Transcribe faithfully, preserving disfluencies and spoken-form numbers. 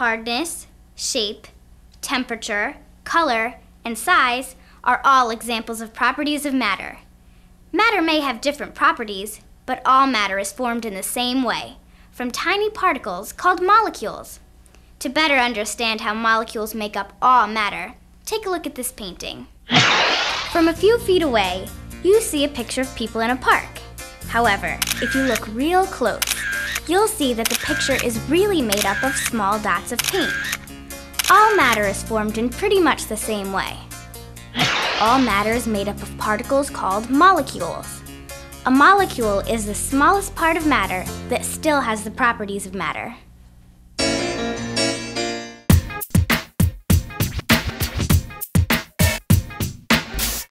hardness, shape, temperature, color, and size are all examples of properties of matter. Matter may have different properties, but all matter is formed in the same way, from tiny particles called molecules. To better understand how molecules make up all matter, take a look at this painting. From a few feet away, you see a picture of people in a park. However, if you look real close, you'll see that the picture is really made up of small dots of paint. All matter is formed in pretty much the same way. All matter is made up of particles called molecules. A molecule is the smallest part of matter that still has the properties of matter.